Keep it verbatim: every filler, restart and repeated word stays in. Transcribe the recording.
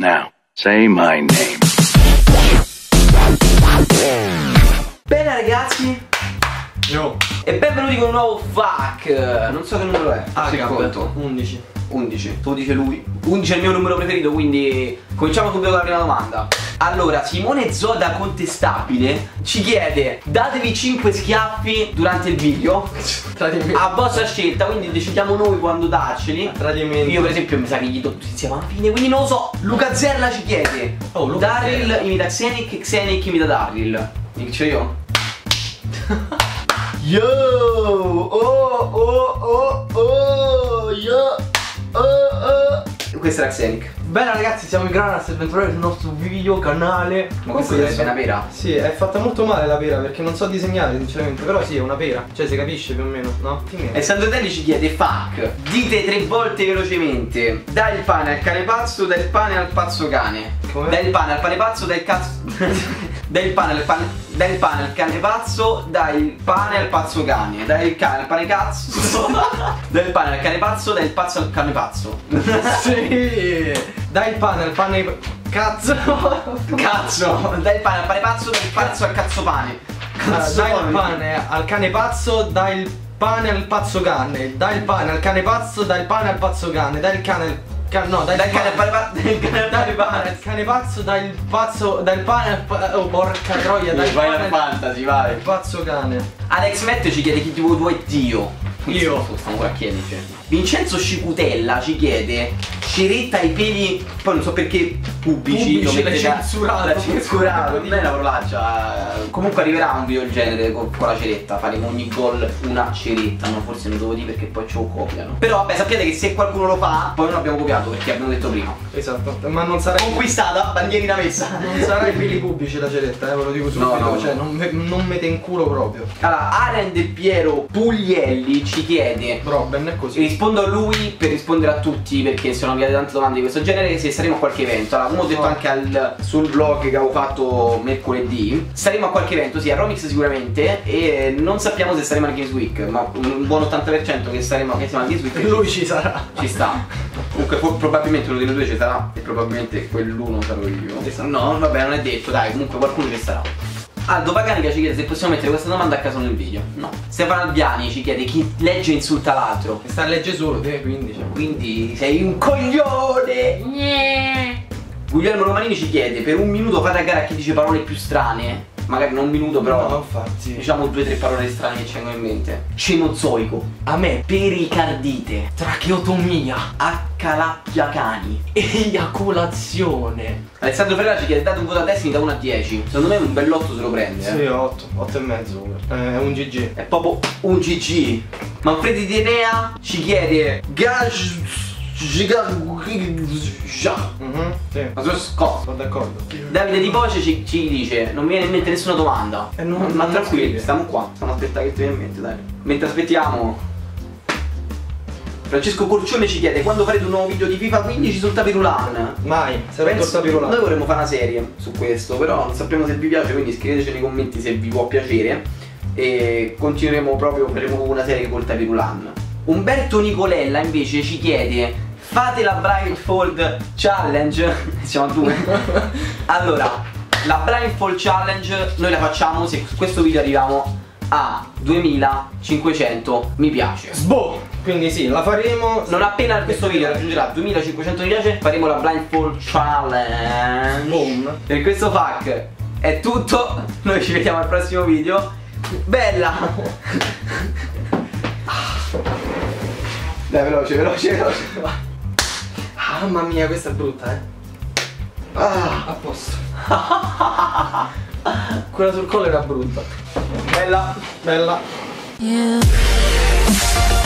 Now, say my name. Bene ragazzi. Yo. E benvenuti con un nuovo F A Q. Non so che numero è. Ah, undici. undici. Tu dice lui. undici è il mio numero preferito, quindi cominciamo subito con la prima domanda. Allora, Simone Zoda Contestabile ci chiede: datevi cinque schiaffi durante il video. A vostra scelta, quindi decidiamo noi quando darceli. Tradimento. Io per esempio mi sa che gli do tutti insieme alla fine, quindi non lo so. Luca Zella ci chiede: oh, Luca Darril Zella imita Xenik, Xenik imita Darril. Dice io. Yo! Oh oh oh oh! Yo! Oh oh! Questa era Xenik. Bene ragazzi, siamo in grana, se bentornati sul nostro video canale. Ma questa sarebbe una pera? Sì, è fatta molto male la pera perché non so disegnare sinceramente, però sì, è una pera. Cioè si capisce più o meno, no? Alessandro Ferrari ci chiede: fuck, dite tre volte velocemente. Dai il pane al cane pazzo, dai il pane al pazzo cane. Come? Dai il pane al pane pazzo, dai il cazzo. Dai il pane al pane. Dai il pane al cane pazzo, dai il pane al pazzo cane. Dai il cane al pane cazzo. Dai il pane al cane pazzo, dai il pazzo al cane pazzo. Sì. Dai il pane al pane cazzo. Cazzo. Dai il pane al pane pazzo, dai il pazzo al cazzo pane. Cazzo. Dai il pane al cane pazzo, dai il pane al pazzo cane. Dai il pane al cane pazzo, dai il pane al pazzo cane. Dai il cane al can, no, dai, dai il cane al pane pazzo, dai il cane al pane cane pazzo, dai il pazzo, dai il pane al, oh porca troia, dai il pane al fantasy, vai. Il pazzo cane. Alex Mette ci chiede chi ti vuoi tu e Dio. Io stiamo qua a chiedere. Vincenzo Ciputella ci chiede: ceretta ai peli. Poi non so perché pubblici, pubblici l'ha censurato. L'ha censurato, non è una parolaccia. Comunque arriverà un video del genere con, con la ceretta. Faremo ogni gol una ceretta. No, forse non devo dire perché poi ce lo copiano. Però vabbè, sappiate che se qualcuno lo fa, poi non abbiamo copiato perché abbiamo detto prima. Esatto, ma non sarà conquistata, bandierina messa. Non sarà i peli pubblici la ceretta, eh, ve lo dico subito. No, no, cioè non, non mette in culo proprio. Allora, Arend Piero Puglielli ci chiede: bro, ben è così. Rispondo a lui per rispondere a tutti, perché sono avviate tante domande di questo genere. Se saremo a qualche evento, allora, come ho detto anche al, sul vlog che avevo fatto mercoledì, saremo a qualche evento, sì, a Romix sicuramente. E non sappiamo se saremo al Games Week, ma un buon ottanta per cento che saremo, che siamo al Games Week. E lui ci sarà. Ci sta. Comunque probabilmente uno dei due ci sarà. E probabilmente quell'uno sarò io. No, vabbè, non è detto, dai, comunque qualcuno ci sarà. Aldo Paganica ci chiede se possiamo mettere questa domanda a caso nel video. No. Stefano Albiani ci chiede: chi legge insulta l'altro. Sta a legge solo te, quindi cioè. Quindi sei un coglione. Yeah. Guglielmo Romani ci chiede: per un minuto fate a gara a chi dice parole più strane. Magari non un minuto però no, infatti. Diciamo due o tre parole strane che ci vengono in mente. Cenozoico. A me pericardite. Tracheotomia. Accalappia cani. Eiaculazione. Alessandro Ferrari ci chiede: date un voto a Destiny da uno a dieci. Secondo me un bell'otto se lo prende. Sì, eh. otto, otto e mezzo. È eh, un G G. È proprio un G G. Manfredi Di Enea ci chiede: Gash. Mm-hmm, sì. Ma sono scotto. Sono d'accordo. Davide di voce ci, ci dice: non mi viene in mente nessuna domanda. Eh, non, ma non tranquilli, stiamo qua. Stiamo aspettando che ti viene in mente, dai. Mentre aspettiamo, Francesco Corcione ci chiede: quando farete un nuovo video di FIFA quindici sul TapirulAN? Mai, sarebbe sul TapirulAN. Noi vorremmo fare una serie su questo, però non sappiamo se vi piace, quindi scriveteci nei commenti se vi può piacere. E continueremo proprio, faremo una serie col TapirulAN. Umberto Nicolella invece ci chiede: fate la blindfold challenge. Siamo a due. Allora, la blindfold challenge noi la facciamo se su questo video arriviamo a duemilacinquecento mi piace. Sboh! Quindi sì, la faremo. Non appena questo video raggiungerà duemilacinquecento mi piace, faremo la blindfold challenge. Boom. Per questo F A Q è tutto. Noi ci vediamo al prossimo video. Bella! Dai, veloce, veloce, veloce. Ah, mamma mia, questa è brutta, eh. Ah, a posto. Quella sul collo era brutta. Bella, bella. Yeah.